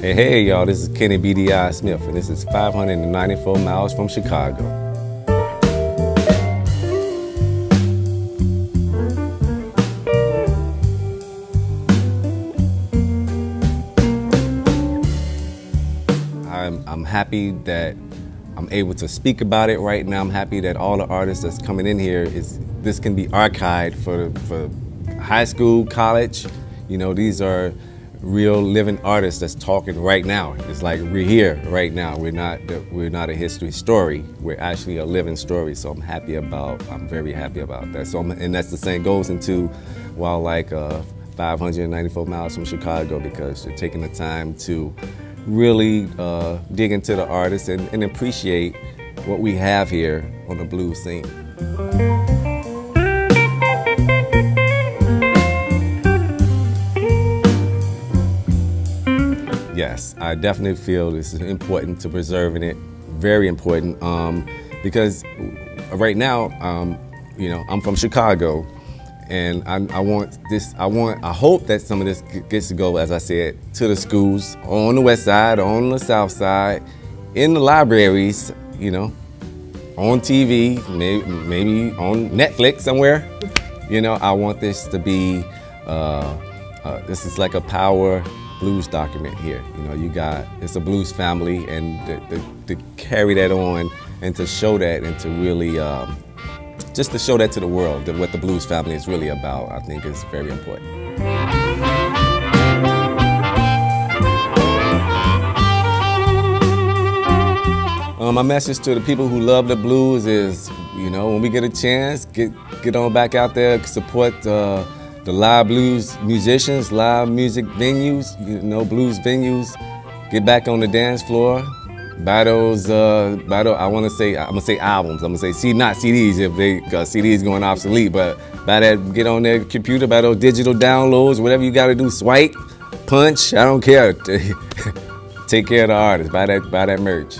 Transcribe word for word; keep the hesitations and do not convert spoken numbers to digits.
Hey, hey, y'all, this is Kenny B D I Smith, and this is five hundred ninety-four miles from Chicago. I'm, I'm happy that I'm able to speak about it right now. I'm happy that all the artists that's coming in here, is this can be archived for, for high school, college. You know, these are real living artists that's talking right now. It's like we're here right now. We're not, we're not a history story. We're actually a living story. So I'm happy about, I'm very happy about that. So I'm, and that's the same goes into while like uh, five hundred ninety-four miles from Chicago, because they're taking the time to really uh, dig into the artists and, and appreciate what we have here on the blues scene. Yes, I definitely feel this is important to preserving it, very important, um, because right now, um, you know, I'm from Chicago, and I, I want this, I want, I hope that some of this gets to go, as I said, to the schools on the west side, on the south side, in the libraries, you know, on T V, maybe, maybe on Netflix somewhere. You know, I want this to be, uh, uh, this is like a power blues document here. You know, you got, it's a blues family, and to, to, to carry that on and to show that and to really, um, just to show that to the world, that what the blues family is really about, I think is very important. Um, my message to the people who love the blues is, you know, when we get a chance, get, get on back out there, support uh, the live blues musicians, live music venues, you know, blues venues. Get back on the dance floor. Buy those, uh, buy those, I want to say, I'm going to say albums, I'm going to say, see, not C Ds, if they, cause C Ds going obsolete, but buy that, get on their computer, buy those digital downloads, whatever you got to do, swipe, punch, I don't care. Take care of the artist, buy that, buy that merch.